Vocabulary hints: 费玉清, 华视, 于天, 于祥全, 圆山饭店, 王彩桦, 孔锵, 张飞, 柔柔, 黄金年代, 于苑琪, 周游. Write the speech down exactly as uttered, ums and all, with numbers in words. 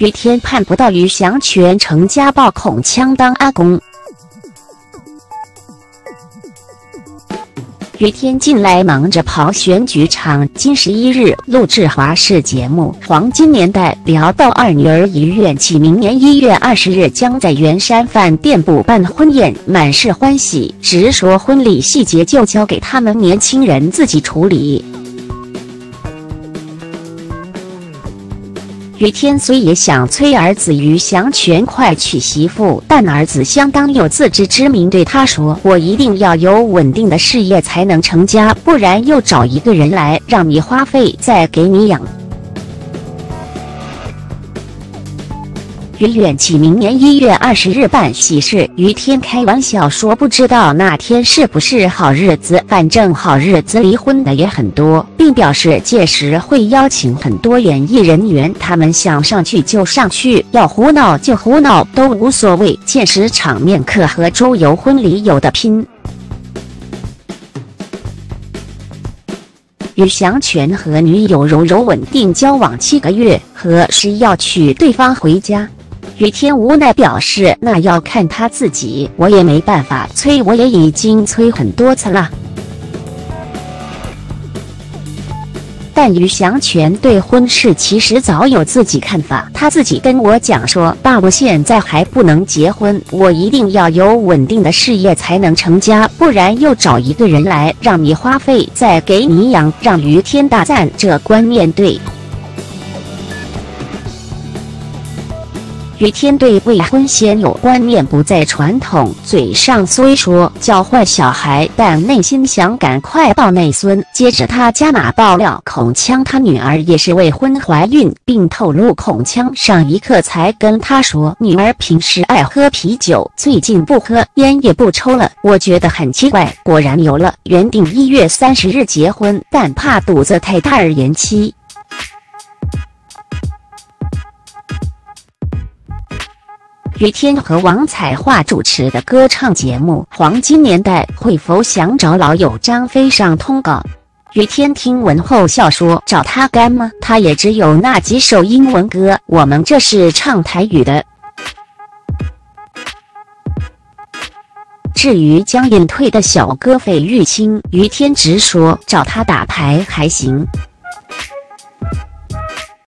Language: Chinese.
于天盼不到于祥全成家暴恐枪当阿公。于天近来忙着跑选举场，今十一日录制华视节目《黄金年代》，聊到二女儿于苑琪明年一月二十日将在圆山饭店补办婚宴，满是欢喜，直说婚礼细节就交给他们年轻人自己处理。于天虽也想催儿子于祥全快娶媳妇，但儿子相当有自知之明，对他说：“我一定要有稳定的事业才能成家，不然又找一个人来让你花费，再给你养。”于苑琪明年一月二十日办喜事，于天开玩笑说不知道那天是不是好日子，反正好日子离婚的也很多，并表示届时会邀请很多演艺人员，他们想上去就上去，要胡闹就胡闹，都无所谓。届时场面可和周游婚礼有的拼。于祥全和女友柔柔稳定交往七个月，何时要娶对方回家？于天无奈表示，那要看他自己，我也没办法催，我也已经催很多次了。但于祥全对婚事其实早有自己看法，他自己跟我讲说：“爸，我现在还不能结婚，我一定要有稳定的事业才能成家，不然又找一个人来让你花费，再给你养。”让于天大赞这观念对。于天对未婚先有观念不再传统，嘴上虽说教坏小孩，但内心想赶快抱内孙。接着他加码爆料，孔锵他女儿也是未婚怀孕，并透露孔锵上一刻才跟他说，女儿平时爱喝啤酒，最近不喝烟也不抽了，我觉得很奇怪。果然有了，原定一月三十日结婚，但怕肚子太大而延期。于天和王彩桦主持的歌唱节目《黄金年代》会否想找老友张飞上通告？于天听闻后笑说：“找他干吗？他也只有那几首英文歌，我们这是唱台语的。”至于将隐退的小哥费玉清，于天直说：“找他打牌还行。”